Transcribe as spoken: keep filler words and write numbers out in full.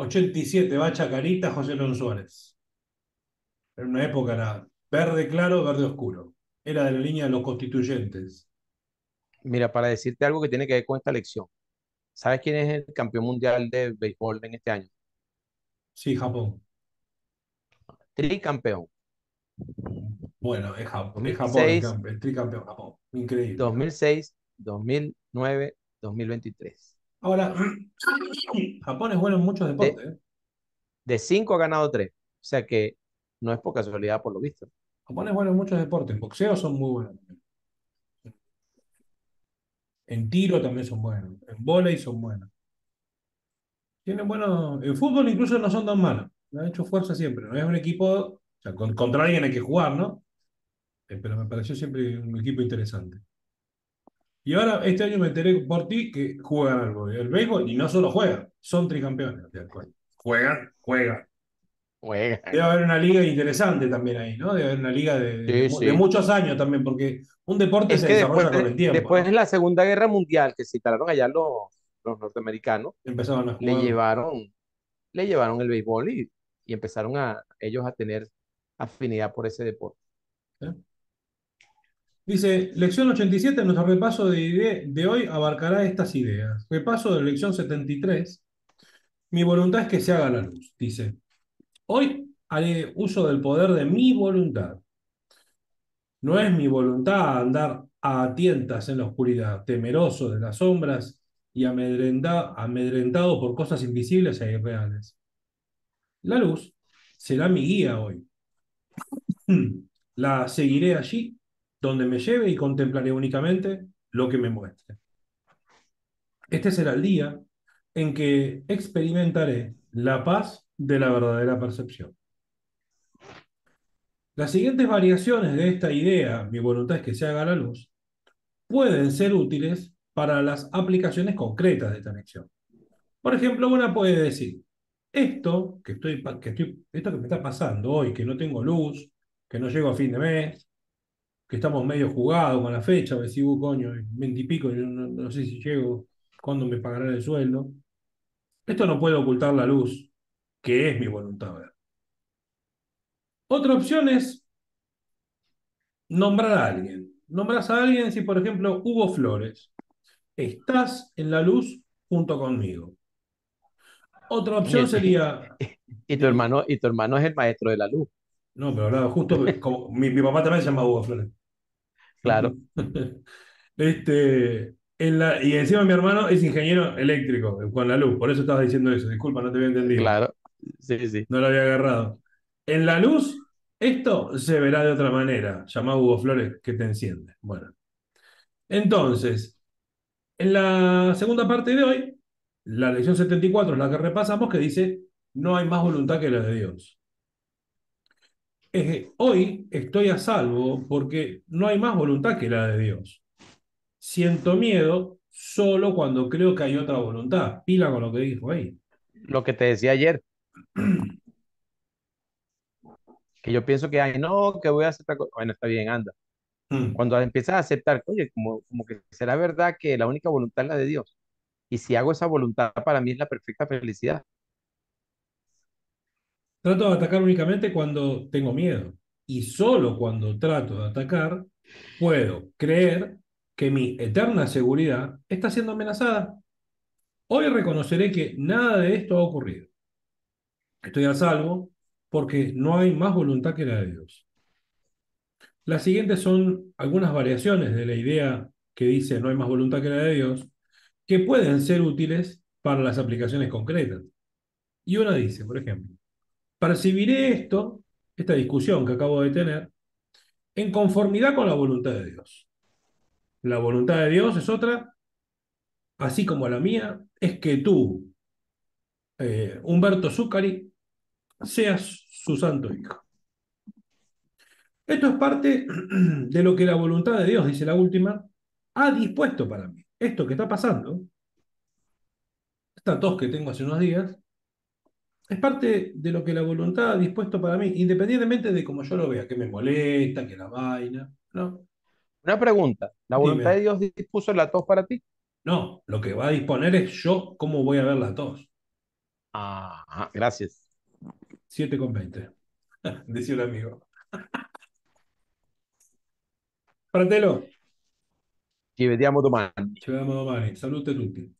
ochenta y siete, Bacha Carita, José León Suárez. En una época era verde claro, verde oscuro. Era de la línea de los constituyentes. Mira, para decirte algo que tiene que ver con esta elección. ¿Sabes quién es el campeón mundial de béisbol en este año? Sí, Japón. Tricampeón. Bueno, es Japón, es Japón el, campeón, el tricampeón Japón. Increíble. dos mil seis, dos mil nueve, dos mil veintitrés. Ahora, Japón es bueno en muchos deportes. De, ¿eh? de cinco ha ganado tres. O sea que no es por casualidad, por lo visto. Japón es bueno en muchos deportes. En boxeo son muy buenos. En tiro también son buenos. En vóley son buenos. Tienen buenos. En fútbol incluso no son tan malos. No han hecho fuerza siempre. No es un equipo. O sea, con, contra alguien hay que jugar, ¿no? Eh, pero me pareció siempre un equipo interesante. Y ahora, este año me enteré por ti que juegan al el béisbol. Y no solo juegan, son tricampeones. Juegan, juegan. Juegan. Debe haber una liga interesante también ahí, ¿no? Debe haber una liga de, sí, de, sí. de muchos años también, porque un deporte es se desarrolla después, con el tiempo. Después de la Segunda Guerra Mundial, que se instalaron allá los, los norteamericanos, empezaron a jugar. Le llevaron, le llevaron el béisbol y, y empezaron a ellos a tener afinidad por ese deporte. ¿Eh? Dice, lección ochenta y siete, nuestro repaso de, de hoy abarcará estas ideas. Repaso de lección setenta y tres, mi voluntad es que se haga la luz, dice. Hoy haré uso del poder de mi voluntad. No es mi voluntad andar a tientas en la oscuridad, temeroso de las sombras y amedrenta, amedrentado por cosas invisibles e irreales. La luz será mi guía hoy. La seguiré allí donde me lleve y contemplaré únicamente lo que me muestre. Este será el día en que experimentaré la paz de la verdadera percepción. Las siguientes variaciones de esta idea, mi voluntad es que se haga la luz, pueden ser útiles para las aplicaciones concretas de esta lección. Por ejemplo, una puede decir, esto que, estoy, que estoy, esto que me está pasando hoy, que no tengo luz, que no llego a fin de mes, que estamos medio jugados con la fecha, me sigo coño, veinte y pico, yo no, no sé si llego, cuándo me pagarán el sueldo. Esto no puede ocultar la luz, que es mi voluntad. Otra opción es nombrar a alguien. Nombras a alguien si, por ejemplo, Hugo Flores. Estás en la luz junto conmigo. Otra opción sería... Y tu hermano, y tu hermano es el maestro de la luz. No, pero claro, justo como, mi, mi papá también se llama Hugo Flores. Claro. este... En la, y encima mi hermano es ingeniero eléctrico, con la luz, por eso estabas diciendo eso, disculpa, no te había entendido. Claro, sí, sí. No lo había agarrado. En la luz, esto se verá de otra manera, llamá a Hugo Flores que te enciende. Bueno, entonces, en la segunda parte de hoy, la lección setenta y cuatro es la que repasamos, que dice, no hay más voluntad que la de Dios. Es que hoy estoy a salvo porque no hay más voluntad que la de Dios. Siento miedo solo cuando creo que hay otra voluntad. Pila con lo que dijo ahí. Lo que te decía ayer. Que yo pienso que, ay, no, que voy a aceptar. Bueno, está bien, anda. Mm. Cuando empiezas a aceptar, oye, como, como que será verdad que la única voluntad es la de Dios. Y si hago esa voluntad, para mí es la perfecta felicidad. Trato de atacar únicamente cuando tengo miedo. Y solo cuando trato de atacar, puedo creer que mi eterna seguridad está siendo amenazada. Hoy reconoceré que nada de esto ha ocurrido. Estoy a salvo porque no hay más voluntad que la de Dios. Las siguientes son algunas variaciones de la idea que dice no hay más voluntad que la de Dios, que pueden ser útiles para las aplicaciones concretas. Y una dice, por ejemplo, percibiré esto, esta discusión que acabo de tener, en conformidad con la voluntad de Dios. La voluntad de Dios es otra, así como la mía, es que tú, eh, Humberto Zúcari, seas su santo hijo. Esto es parte de lo que la voluntad de Dios, dice la última, ha dispuesto para mí. Esto que está pasando, esta tos que tengo hace unos días, es parte de lo que la voluntad ha dispuesto para mí, independientemente de cómo yo lo vea, que me molesta, que la vaina, ¿no? Una pregunta, ¿la voluntad Dime. de Dios dispuso la tos para ti? No, lo que va a disponer es yo cómo voy a ver la tos. Ajá, gracias. siete con veinte. Decía un amigo. Fratello. Ci vediamo domani. Ci vediamo domani. Salute a tutti.